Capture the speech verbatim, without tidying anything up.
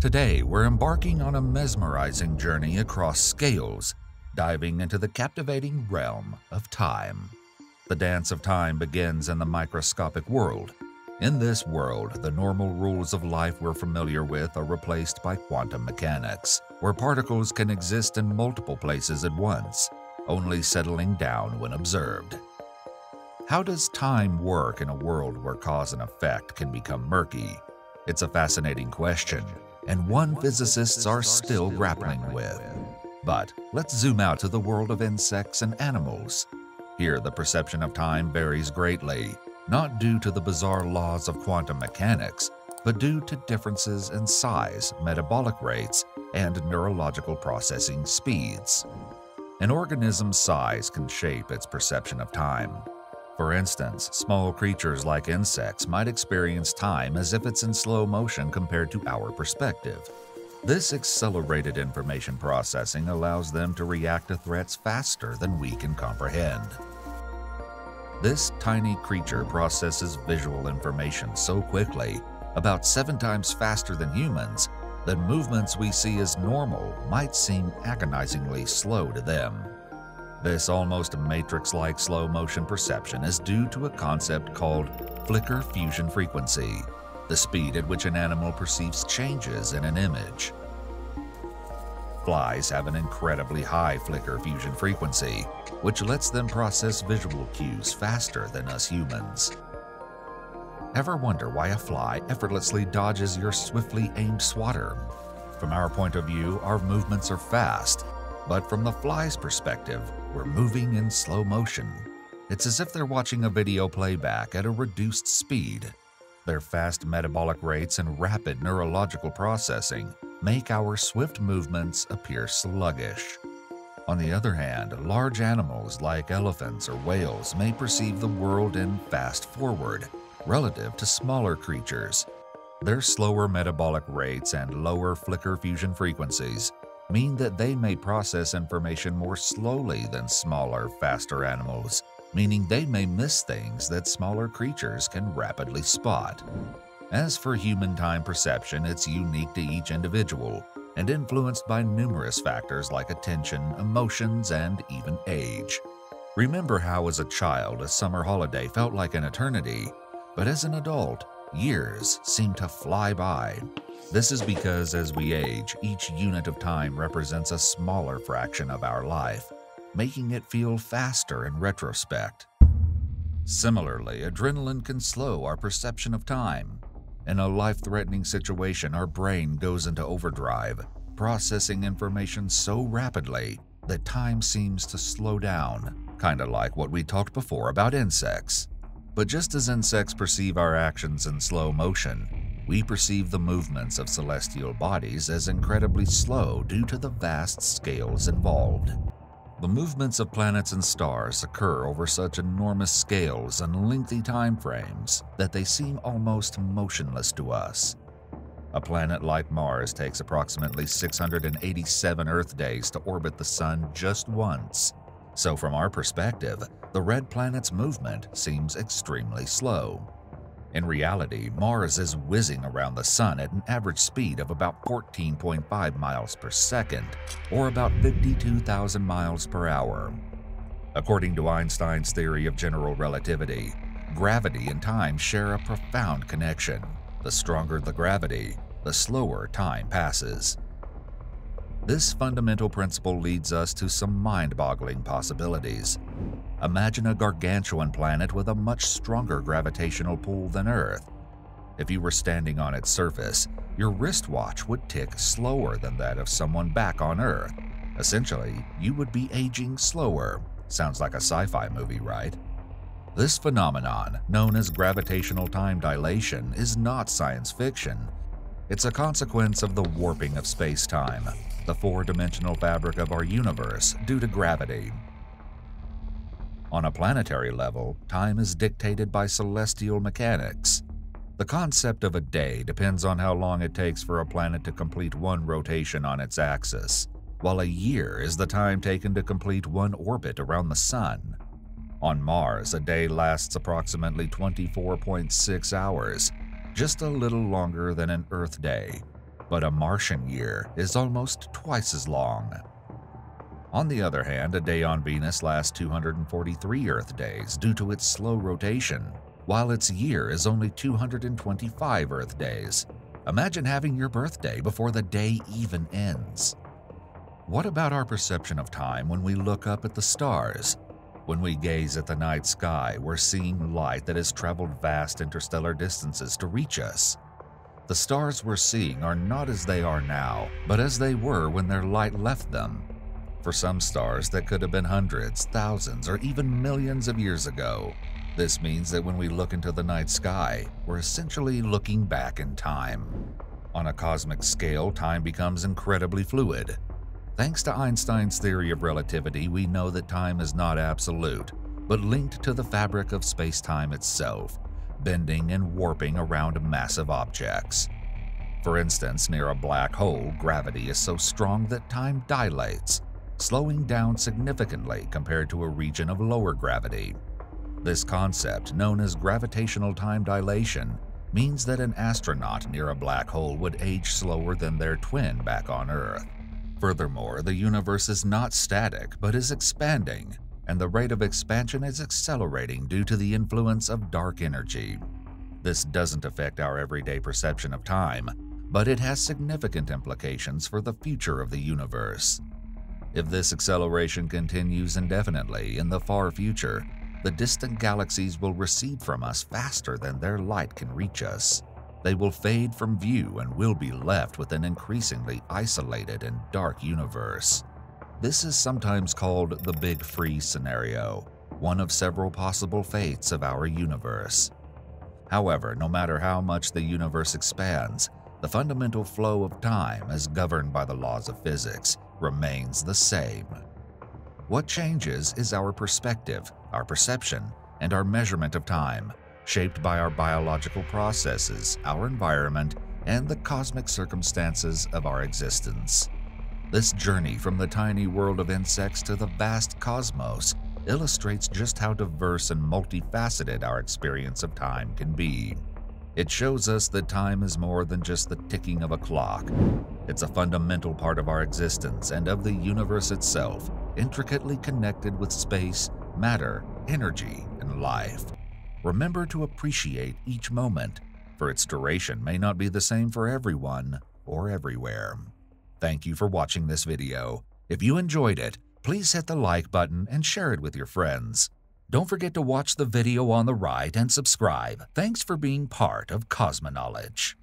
Today, we're embarking on a mesmerizing journey across scales, diving into the captivating realm of time. The dance of time begins in the microscopic world. In this world, the normal rules of life we're familiar with are replaced by quantum mechanics, where particles can exist in multiple places at once, only settling down when observed. How does time work in a world where cause and effect can become murky? It's a fascinating question, and one physicists are still grappling with. But let's zoom out to the world of insects and animals. Here, the perception of time varies greatly, not due to the bizarre laws of quantum mechanics, but due to differences in size, metabolic rates, and neurological processing speeds. An organism's size can shape its perception of time. For instance, small creatures like insects might experience time as if it's in slow motion compared to our perspective. This accelerated information processing allows them to react to threats faster than we can comprehend. This tiny creature processes visual information so quickly, about seven times faster than humans, that movements we see as normal might seem agonizingly slow to them. This almost matrix-like slow-motion perception is due to a concept called flicker fusion frequency, the speed at which an animal perceives changes in an image. Flies have an incredibly high flicker fusion frequency, which lets them process visual cues faster than us humans. Ever wonder why a fly effortlessly dodges your swiftly aimed swatter? From our point of view, our movements are fast, but from the fly's perspective, we're moving in slow motion. It's as if they're watching a video playback at a reduced speed. Their fast metabolic rates and rapid neurological processing make our swift movements appear sluggish. On the other hand, large animals like elephants or whales may perceive the world in fast forward, relative to smaller creatures. Their slower metabolic rates and lower flicker fusion frequencies mean that they may process information more slowly than smaller, faster animals, meaning they may miss things that smaller creatures can rapidly spot. As for human time perception, it's unique to each individual and influenced by numerous factors like attention, emotions, and even age. Remember how as a child a summer holiday felt like an eternity, but as an adult, years seem to fly by. This is because as we age, each unit of time represents a smaller fraction of our life, making it feel faster in retrospect. Similarly, adrenaline can slow our perception of time. In a life-threatening situation, our brain goes into overdrive, processing information so rapidly that time seems to slow down, kinda like what we talked before about insects. But just as insects perceive our actions in slow motion, we perceive the movements of celestial bodies as incredibly slow due to the vast scales involved. The movements of planets and stars occur over such enormous scales and lengthy time frames that they seem almost motionless to us. A planet like Mars takes approximately six hundred eighty-seven Earth days to orbit the Sun just once, so from our perspective, the red planet's movement seems extremely slow. In reality, Mars is whizzing around the Sun at an average speed of about fourteen point five miles per second, or about fifty-two thousand miles per hour. According to Einstein's theory of general relativity, gravity and time share a profound connection. The stronger the gravity, the slower time passes. This fundamental principle leads us to some mind-boggling possibilities. Imagine a gargantuan planet with a much stronger gravitational pull than Earth. If you were standing on its surface, your wristwatch would tick slower than that of someone back on Earth. Essentially, you would be aging slower. Sounds like a sci-fi movie, right? This phenomenon, known as gravitational time dilation, is not science fiction. It's a consequence of the warping of space-time, the four-dimensional fabric of our universe due to gravity. On a planetary level, time is dictated by celestial mechanics. The concept of a day depends on how long it takes for a planet to complete one rotation on its axis, while a year is the time taken to complete one orbit around the Sun. On Mars, a day lasts approximately twenty-four point six hours, just a little longer than an Earth day. but a Martian year is almost twice as long. On the other hand, a day on Venus lasts two hundred forty-three Earth days due to its slow rotation, while its year is only two hundred twenty-five Earth days. Imagine having your birthday before the day even ends. What about our perception of time when we look up at the stars? When we gaze at the night sky, we're seeing light that has traveled vast interstellar distances to reach us. The stars we're seeing are not as they are now, but as they were when their light left them. For some stars, that could have been hundreds, thousands, or even millions of years ago. This means that when we look into the night sky, we're essentially looking back in time. On a cosmic scale, time becomes incredibly fluid. Thanks to Einstein's theory of relativity, we know that time is not absolute, but linked to the fabric of space-time itself, bending and warping around massive objects. For instance, near a black hole, gravity is so strong that time dilates, slowing down significantly compared to a region of lower gravity. This concept, known as gravitational time dilation, means that an astronaut near a black hole would age slower than their twin back on Earth. Furthermore, the universe is not static but is expanding, and the rate of expansion is accelerating due to the influence of dark energy. This doesn't affect our everyday perception of time, but it has significant implications for the future of the universe. If this acceleration continues indefinitely in the far future, the distant galaxies will recede from us faster than their light can reach us. They will fade from view and we'll be left with an increasingly isolated and dark universe. This is sometimes called the Big Freeze scenario, one of several possible fates of our universe. However, no matter how much the universe expands, the fundamental flow of time, as governed by the laws of physics, remains the same. What changes is our perspective, our perception, and our measurement of time, shaped by our biological processes, our environment, and the cosmic circumstances of our existence. This journey from the tiny world of insects to the vast cosmos illustrates just how diverse and multifaceted our experience of time can be. It shows us that time is more than just the ticking of a clock. It's a fundamental part of our existence and of the universe itself, intricately connected with space, matter, energy, and life. Remember to appreciate each moment, for its duration may not be the same for everyone or everywhere. Thank you for watching this video. If you enjoyed it, please hit the like button and share it with your friends. Don't forget to watch the video on the right and subscribe. Thanks for being part of Cosmoknowledge.